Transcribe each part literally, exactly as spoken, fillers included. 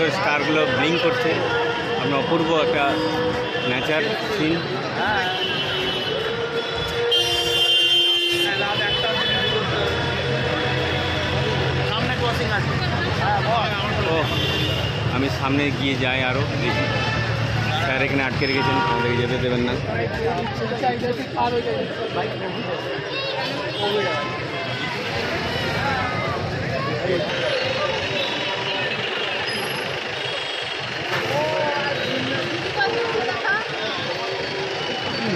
সুন্দর স্টারগুলো ব্লিং করছে। আপনার অপূর্ব একটা ন্যাচার সিন। আমি সামনে গিয়ে যাই আরও দেখি, স্যার এখানে আটকে রেখেছেন, আমাদের যেতে দেবেন না।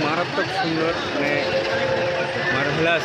মারাত্মক সুন্দর, মানে মার্ভেলাস,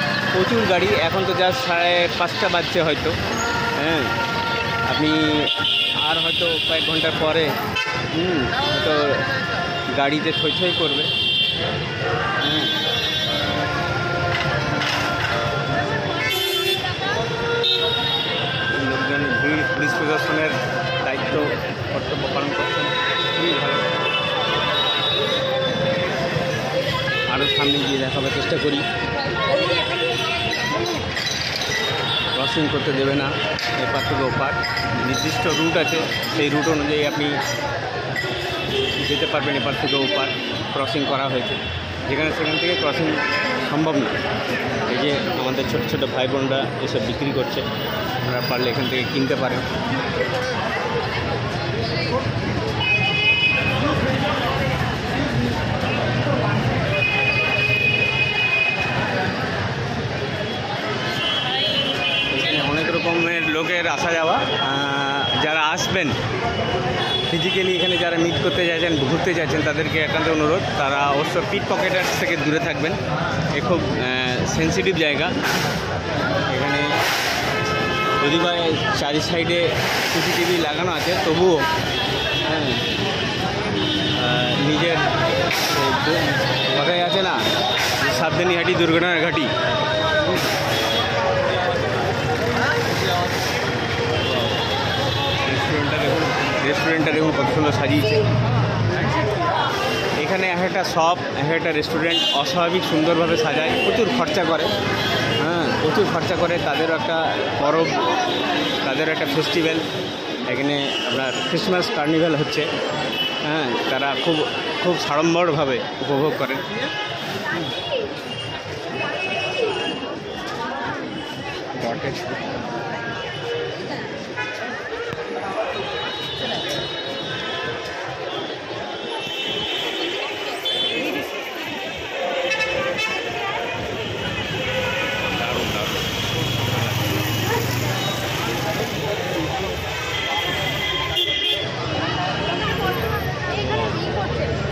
প্রচুর গাড়ি। এখন তো যা সাড়ে পাঁচটা বাজছে হয়তো, হ্যাঁ আপনি আর হয়তো কয়েক ঘন্টার পরে হুম তো গাড়িতে ছয় ছয় করবে। লোকজন ভিড়, পুলিশ প্রশাসনের দায়িত্ব কর্তব্য পালন করছেন খুবই ভালো। আরও সামনে গিয়ে দেখাবার চেষ্টা করি, ক্রসিং করতে দেবে না এপার থেকে ওপার। নির্দিষ্ট রুট আছে, সেই রুট অনুযায়ী আপনি যেতে পারবেন এপার থেকে ওপার। ক্রসিং করা হয়েছে, যেখানে সেখান থেকে ক্রসিং সম্ভব না। এই যে আমাদের ছোটো ছোটো ভাই বোনরা এসব বিক্রি করছে, আপনারা পারলে এখান থেকে কিনতে পারেন। লোকের আসা যাওয়া, যারা আসবেন ফিজিক্যালি এখানে যারা মিট করতে চাইছেন, ঘুরতে চাইছেন, তাদেরকে একান্ত অনুরোধ তারা অবশ্য পিক পকেটার্স থেকে দূরে থাকবেন। এ খুব সেন্সিটিভ জায়গা। এখানে যদি বা চারি সাইডে সিসিটিভি লাগানো আছে, তবুও হ্যাঁ নিজের কথাই আছে না, সাবধানী হাঁটি দুর্ঘটনার ঘাঁটি। রেস্টুরেন্টটা দেখুন কত সুন্দর সাজিয়েছে। এখানে এক একটা শপ, এক একটা রেস্টুরেন্ট অস্বাভাবিক সুন্দরভাবে সাজায়, প্রচুর খরচা করে। হ্যাঁ প্রচুর খরচা করে, তাদেরও একটা পরব, তাদেরও একটা ফেস্টিভ্যাল। এখানে আপনার ক্রিসমাস কার্নিভাল হচ্ছে, হ্যাঁ তারা খুব খুব সাড়ম্বরভাবে উপভোগ করেন।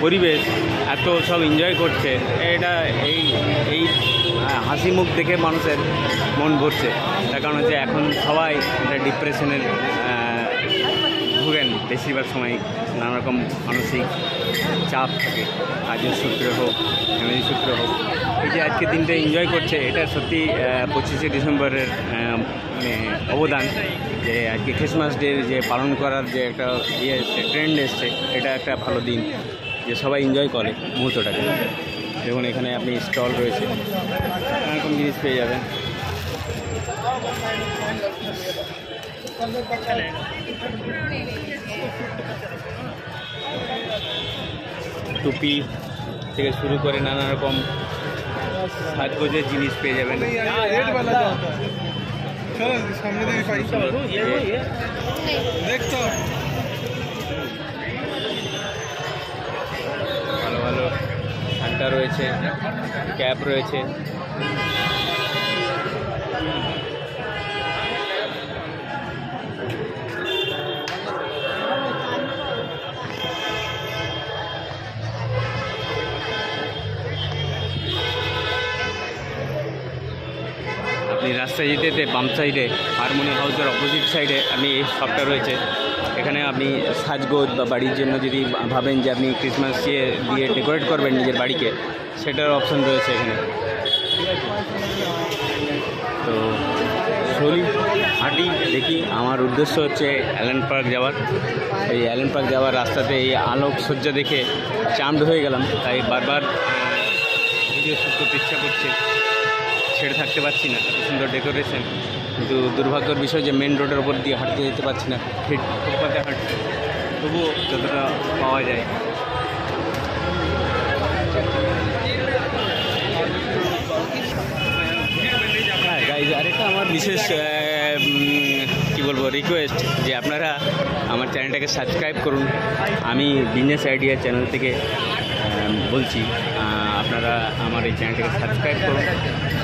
পরিবেশ এত সব এনজয় করছে, এটা এই এই হাসি মুখ দেখে মানুষের মন ভরছে। তার কারণ হচ্ছে এখন সবাই একটা ডিপ্রেশনের ভুগেন, বেশিরভাগ সময় নানারকম মানসিক চাপ থাকে, কাজের সূত্রে হোক, ফ্যামিলি সূত্রে হোক। এই যে আজকে দিনটা এনজয় করছে, এটা সত্যি পঁচিশে ডিসেম্বরের মানে অবদান, যে আজকে ক্রিসমাস ডে যে পালন করার যে একটা ইয়ে ট্রেন্ড এসছে, এটা একটা ভালো দিন যে সবাই এনজয় করে মুহূর্তটাকে। দেখুন এখানে আপনি স্টল রয়েছে, এরকম জিনিস পেয়ে যাবেন। টুপি থেকে শুরু করে নানা রকম সাজগোজের জিনিস পেয়ে যাবেন। রয়েছে ক্যাপ, রয়েছে আপনি রাস্তায় যেতে বাম সাইডে হারমোনি হাউসের অপোজিট সাইডে আপনি এই শপটা রয়েছে, এখানে আপনি সাজগোজ বা বাড়ির জন্য যদি ভাবেন যে আপনি ক্রিসমাস দিয়ে ডেকোরেট করবেন নিজের বাড়িকে, সেটার অপশন রয়েছে এখানে। তো চলি হাঁটি দেখি। আমার উদ্দেশ্য হচ্ছে অ্যালেন পার্ক যাওয়ার। এই অ্যালেন পার্ক যাওয়ার রাস্তাতে এই আলোকসজ্জা দেখে চার্মড হয়ে গেলাম, তাই বারবার ভিডিও শ্যুট করতে ইচ্ছা করছে, ছেড়ে থাকতে পারছি না। এত সুন্দর ডেকোরেশন, কিন্তু দুর্ভাগ্যের বিষয় যে মেন রোডের ওপর দিয়ে হাঁটতে যেতে পারছি না, ঠিক ফুটপাতে হাঁটছি, তবুও যতটা পাওয়া যায়। হ্যাঁ গাইজ, আরেকটা আমার বিশেষ কী বলবো রিকোয়েস্ট, যে আপনারা আমার চ্যানেলটাকে সাবস্ক্রাইব করুন। আমি বিজনেস আইডিয়া চ্যানেল থেকে বলছি, আপনারা আমার এই চ্যানেলটাকে সাবস্ক্রাইব করুন।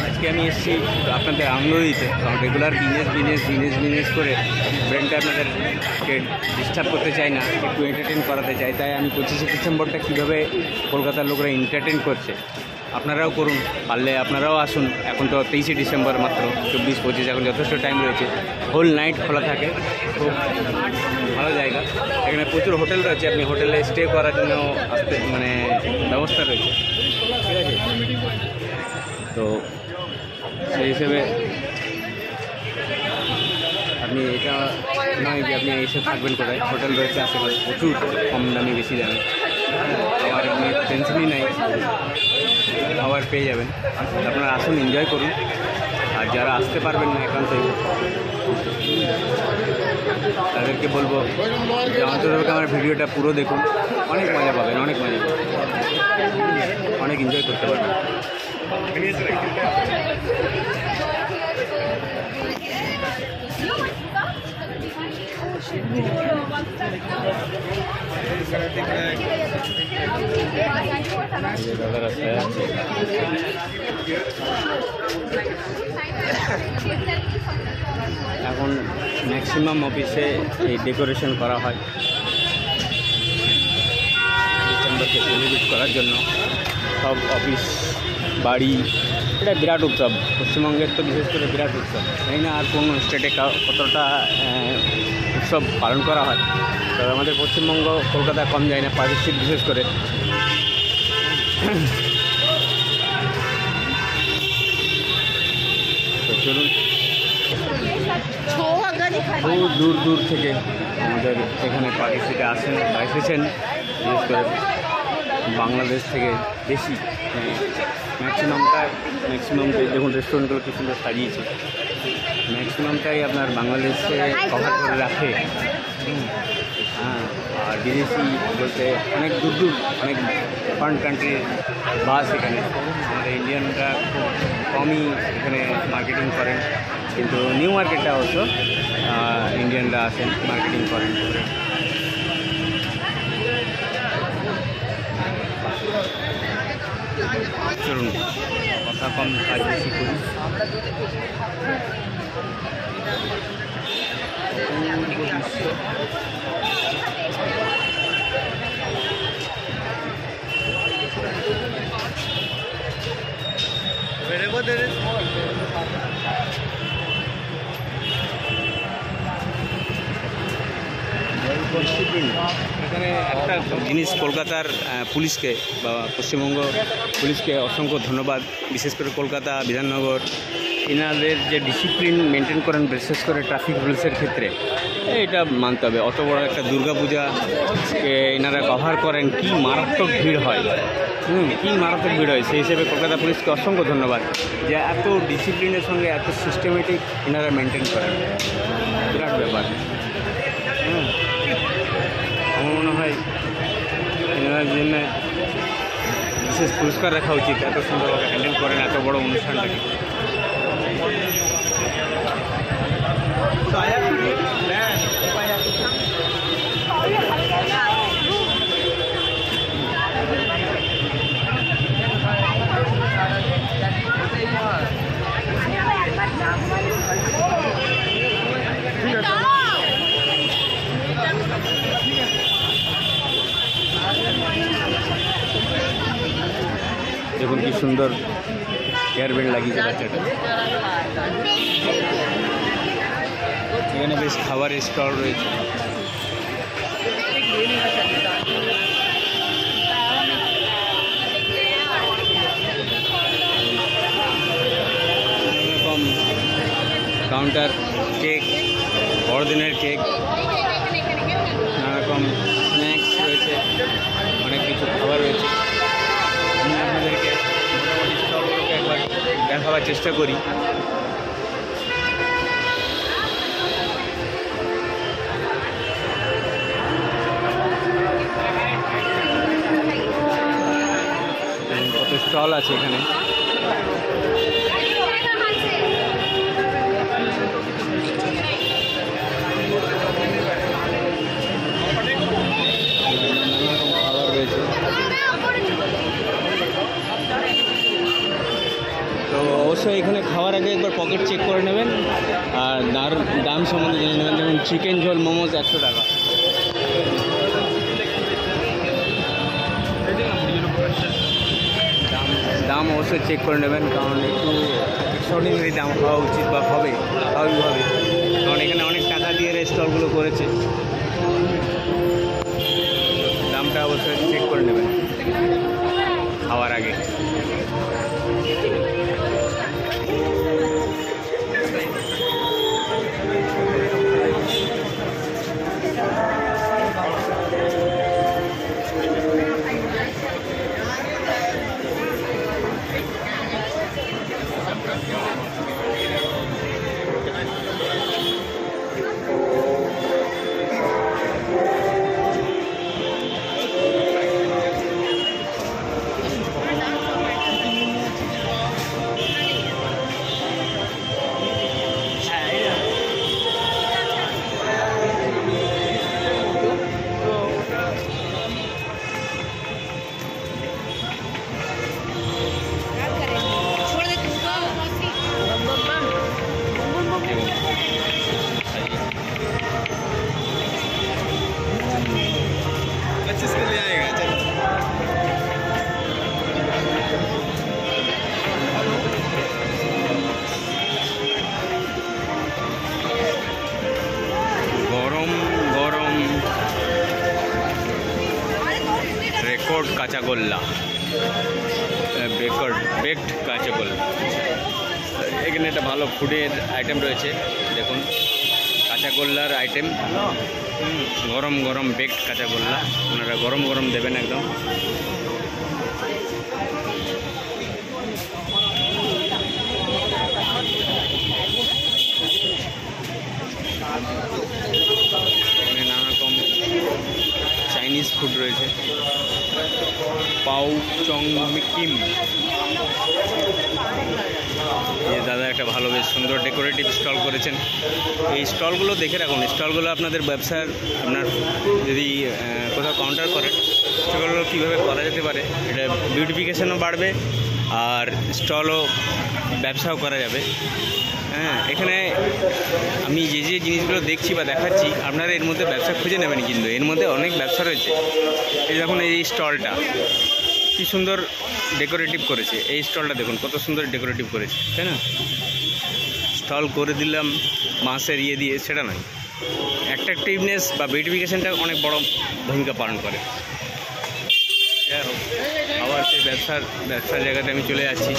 আজকে আমি এসেছি আপনাদের আনন্দ দিতে, কারণ regular business business business business করে ব্রেনটা আপনাদেরকে ডিস্টার্ব করতে চাই না, একটু এন্টারটেন করাতে চাই। তাই আমি পঁচিশে ডিসেম্বরটা কীভাবে কলকাতার লোকরা এন্টারটেন করছে আপনারাও করুন, পারলে আপনারাও আসুন। এখন তো তেইশে ডিসেম্বর মাত্র, চব্বিশ পঁচিশ এখন যথেষ্ট টাইম রয়েছে, হোল নাইট খোলা থাকে, খুব ভালো জায়গা। এখানে প্রচুর হোটেল রয়েছে, আপনি হোটেলে স্টে করার জন্য আসতে মানে ব্যবস্থা রয়েছে, ঠিক আছে। তো সেই হিসেবে আপনি এটা নয় যে আপনি এসে থাকবেন কোথায়, হোটেল রয়েছে আশেপাশে প্রচুর, কম দামি বেশি দামি, আর আপনি টেনশনই নাই, খাবার পেয়ে যাবেন। আপনারা আসুন, এনজয় করুন। আর যারা আসতে পারবেন না একান্তই, তাদেরকে বলবো যে অন্তত আমার ভিডিওটা পুরো দেখুন, অনেক মজা পাবেন, অনেক মজা পাবেন, অনেক এনজয় করতে পারবেন। এখন ম্যাক্সিমাম অফিসে এই ডেকোরেশন করা হয় ডিসেম্বরকে সেলিব্রেট করার জন্য। সব অফিস বাড়ি, এটা বিরাট উৎসব পশ্চিমবঙ্গের, তো বিশেষ করে বিরাট উৎসব। তাই না আর কোন স্টেটে কতটা উৎসব পালন করা হয়, তবে আমাদের পশ্চিমবঙ্গ কলকাতা কম যায় না, পারিশ্রমিক বিশেষ করে। চলুন, বহু দূর দূর থেকে আমাদের এখানে পারিশ্রমিকে আসেন, এসেছেন বিশেষ করে বাংলাদেশ থেকে বেশি। ম্যাক্সিমামটা ম্যাক্সিমামটাই দেখুন, রেস্টুরেন্টগুলো কি সুন্দর সাজিয়েছে, ম্যাক্সিমামটাই আপনার বাংলাদেশে কভার করে রাখে। হ্যাঁ, আর বিদেশি বলতে অনেক দূর দূর, অনেক ফরেন কান্ট্রির বাস এখানে। আমাদের ইন্ডিয়ানরা খুব কমই এখানে মার্কেটিং করেন, কিন্তু নিউ মার্কেটটা অবশ্য ইন্ডিয়ানরা আসেন, মার্কেটিং করেন। চলুন, কথা কম কাজ বেশি করি। এখানে একটা জিনিস, কলকাতার পুলিশকে বা পশ্চিমবঙ্গ পুলিশকে অসংখ্য ধন্যবাদ, বিশেষ করে কলকাতা বিধাননগর, এনাদের যে ডিসিপ্লিন মেনটেন করেন বিশেষ করে ট্রাফিক পুলিশের ক্ষেত্রে, এটা মানতে হবে। অত বড় একটা দুর্গাপূজা এনারা কভার করেন, কি মারাত্মক ভিড় হয়, হুম কী মারাত্মক ভিড় হয়। সেই হিসেবে কলকাতা পুলিশকে অসংখ্য ধন্যবাদ, যে এত ডিসিপ্লিনের সঙ্গে এত সিস্টেমেটিক এনারা মেনটেন করেন, বিরাট ব্যাপার। হুম, আমার মনে হয় এনার জন্য বিশেষ পুরস্কার রাখা উচিত, এত সুন্দরভাবে হ্যান্ডেল করেন এত বড় অনুষ্ঠানটাকে। দেখুন কি সুন্দর হেয়ার ব্যান্ড লাগিয়েছে বাচ্চাটা। এখানে বেশ খাবার স্টল রয়েছে, চেষ্টা করি। কত স্টল আছে এখানে। অবশ্যই এখানে খাওয়ার আগে একবার পকেট চেক করে নেবেন আর দাম সম্বন্ধে জেনে নেবেন। যেমন চিকেন ঝোল মোমোজ একশো টাকা। দাম অবশ্যই চেক করে নেবেন, কারণ একটু এক্সট্রাঅর্ডিনারি দাম হওয়া উচিত বা হবে স্বাভাবিকভাবে, কারণ এখানে অনেক টাকা দিয়ে রেস্টলগুলো করেছে। দামটা অবশ্যই চেক করে নেবেন খাওয়ার আগে। কাঁচাগোল্লা বেকার বেকড কাঁচাগোল্লা, এখানে একটা ভালো ফুডের আইটেম রয়েছে। দেখুন কাঁচাগোল্লার আইটেম, গরম গরম বেকড কাঁচাগোল্লা, আপনারা গরম গরম দেবেন একদম। নানা রকম চাইনিজ ফুড রয়েছে, পাও চং কিম। এই দাদা একটা ভালো বেশ সুন্দর ডেকোরেটিভ স্টল করেছেন। এই স্টলগুলো দেখে রাখুন, স্টলগুলো আপনাদের ব্যবসার, আপনার যদি কোথাও কাউন্টার করেন স্টলগুলো কীভাবে করা যেতে পারে, এটা বিউটিফিকেশনও বাড়বে আর স্টলও ব্যবসাও করা যাবে। হ্যাঁ, এখানে আমি যে যে জিনিসগুলো দেখছি বা দেখাচ্ছি আপনারা এর মধ্যে ব্যবসা খুঁজে নেবেন, কিন্তু এর মধ্যে অনেক ব্যবসা রয়েছে। এই দেখুন এই স্টলটা কি সুন্দর ডেকোরেটিভ করেছে, এই স্টলটা দেখুন কত সুন্দর ডেকোরেটিভ করেছে, তাই না? স্টল করে দিলাম মাছের ইয়ে দিয়ে, সেটা নয়, অ্যাট্রাকটিভনেস বা বিউটিফিকেশনটা অনেক বড় ভূমিকা পালন করে। যাই হোক, আবার সেই ব্যবসার ব্যবসার জায়গাতে আমি চলে যাচ্ছি।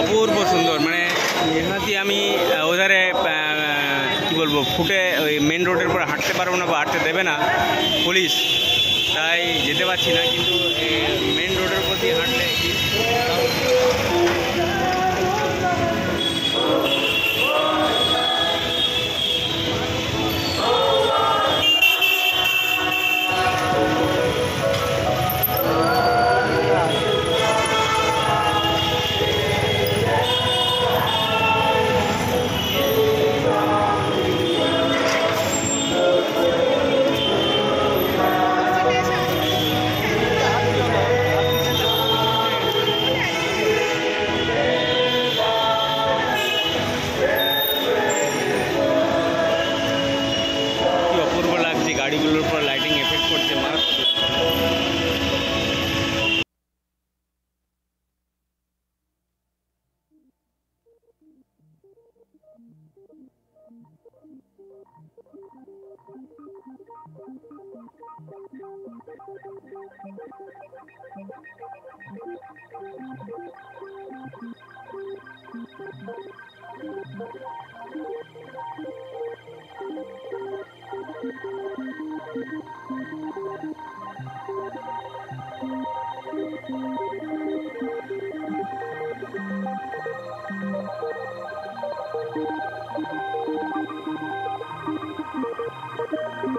অপূর্ব সুন্দর, মানে নিহাতি আমি ওধারে কি বলবো, ফুটে ওই মেন রোডের উপর হাঁটতে পারবো না বা হাঁটতে দেবে না পুলিশ, তাই যেতে পারছি না, কিন্তু মেন রোডের উপর দিয়ে হাঁটলে Thank you.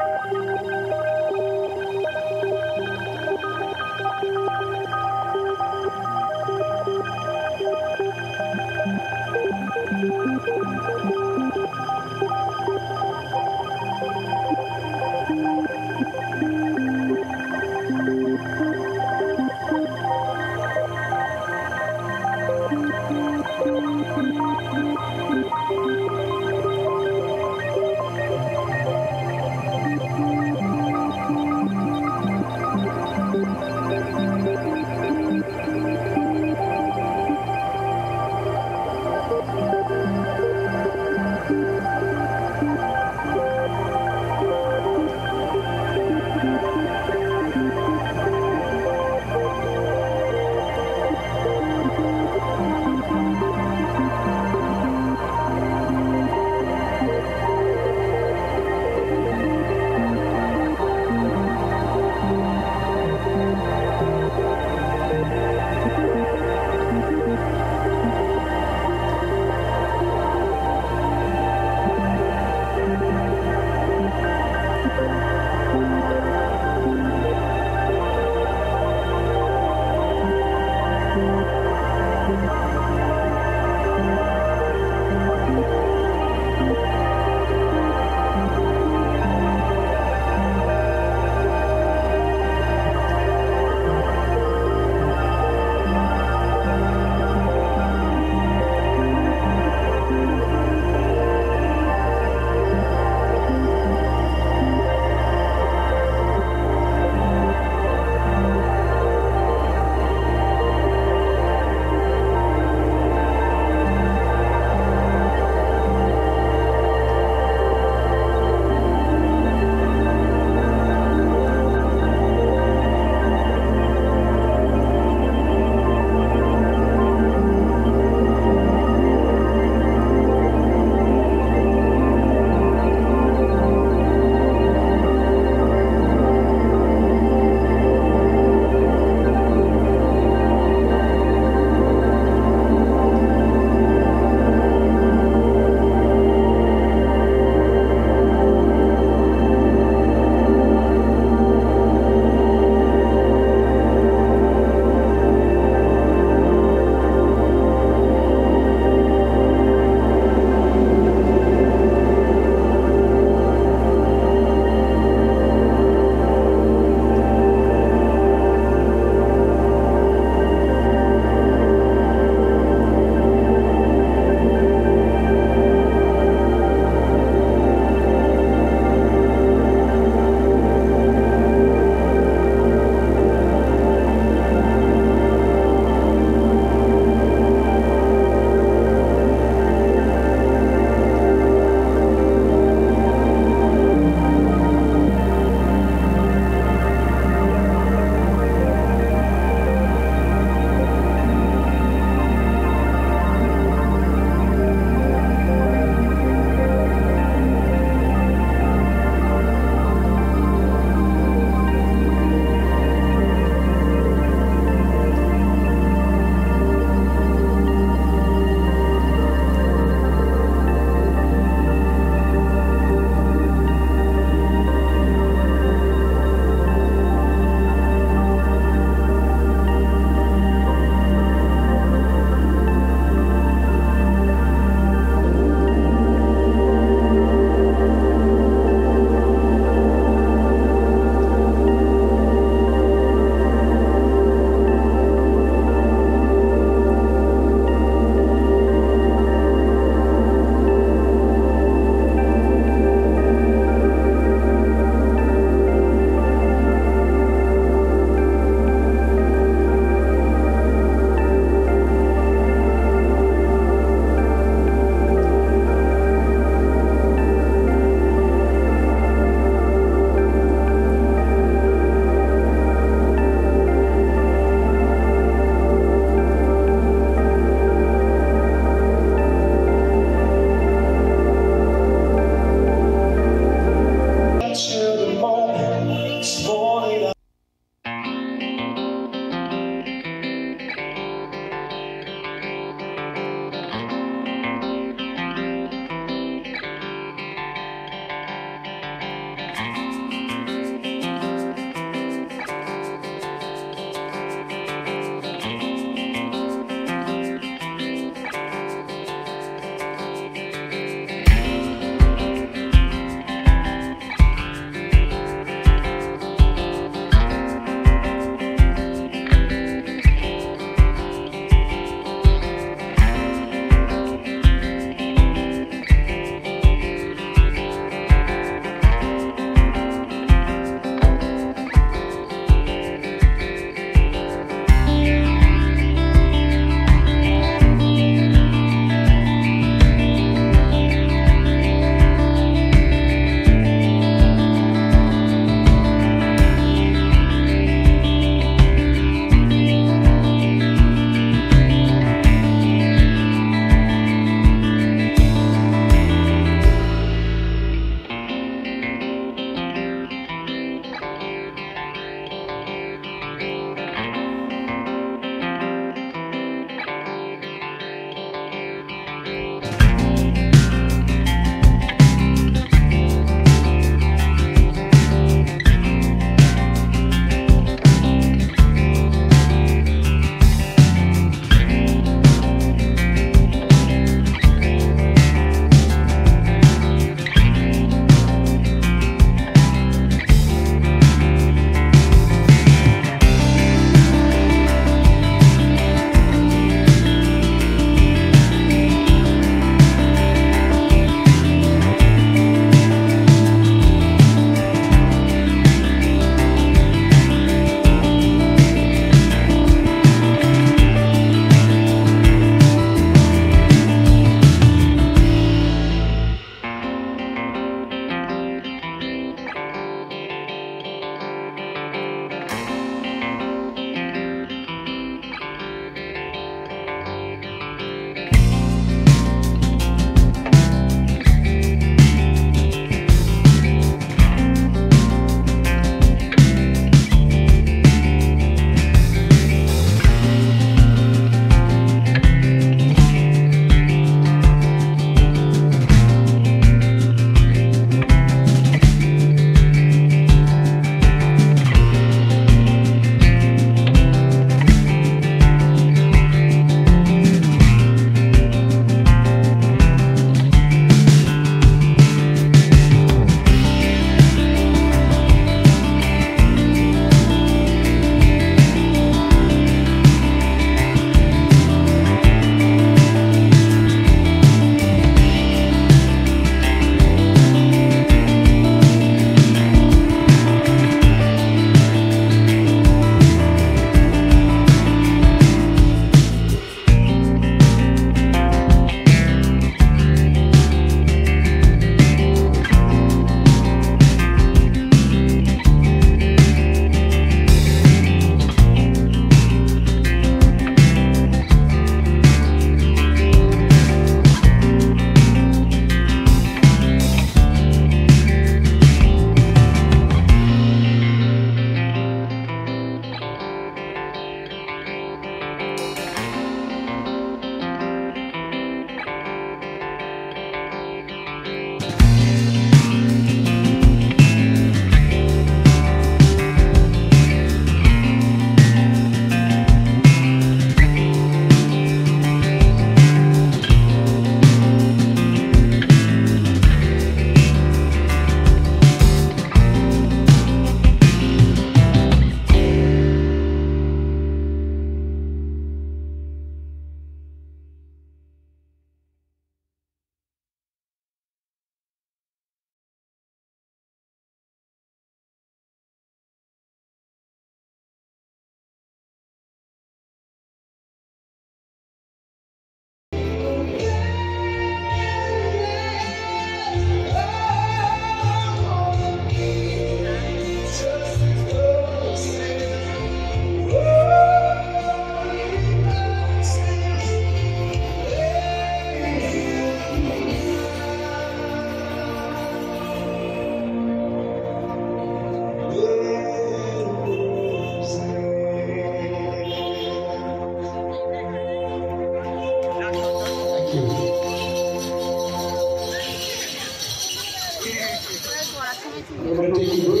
We're going to take it way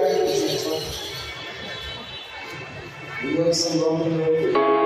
back to the center. We got some rounding over.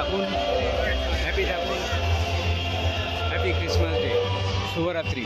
থাকুন, হ্যাপি থাকুন, হ্যাপি ক্রিসমাস ডে, শুভরাত্রি।